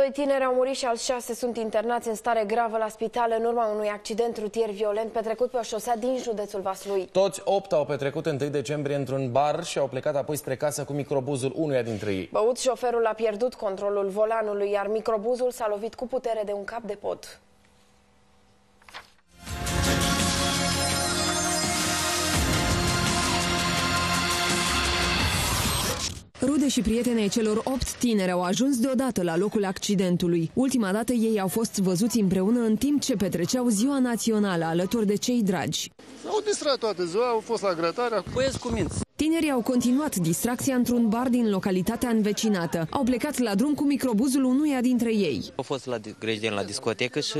Doi tineri au murit și alți 6 sunt internați în stare gravă la spital în urma unui accident rutier violent petrecut pe o șosea din județul Vaslui. Toți 8 au petrecut 1 decembrie într-un bar și au plecat apoi spre casă cu microbuzul unuia dintre ei. Băut, șoferul a pierdut controlul volanului, iar microbuzul s-a lovit cu putere de un cap de pod. Rude și prietenei celor 8 tineri au ajuns deodată la locul accidentului. Ultima dată ei au fost văzuți împreună în timp ce petreceau ziua națională alături de cei dragi. S-au distrat toată ziua, au fost la grătare. Băieți cu minți. Tinerii au continuat distracția într-un bar din localitatea învecinată. Au plecat la drum cu microbuzul unuia dintre ei. Au fost la Grejdeni la discotecă și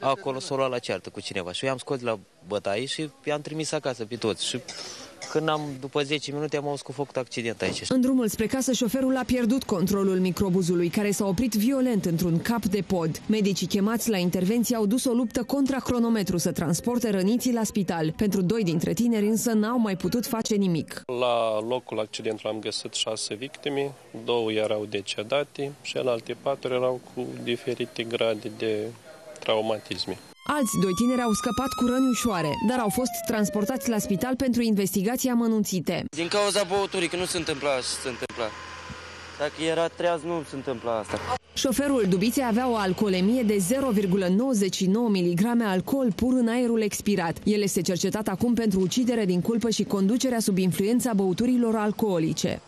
acolo s-au luat la ceartă cu cineva. Și eu i-am scos la bătaie și i-am trimis acasă pe toți. Și când după 10 minute, am auzit că a făcut accident aici. În drumul spre casă, șoferul a pierdut controlul microbuzului, care s-a oprit violent într-un cap de pod. Medicii chemați la intervenție au dus o luptă contra cronometru să transporte răniții la spital. Pentru 2 dintre tineri însă n-au mai putut face nimic. La locul accidentului am găsit 6 victime, 2 erau decedate și în alte 4 erau cu diferite grade de traumatisme. Alți 2 tineri au scăpat cu răni ușoare, dar au fost transportați la spital pentru investigații amănunțite. Din cauza băuturii, că nu se întâmpla așa se întâmpla. Dacă era treaz, nu se întâmpla asta. Șoferul Dubiței avea o alcoolemie de 0,99 mg alcool pur în aerul expirat. El este cercetat acum pentru ucidere din culpă și conducerea sub influența băuturilor alcoolice.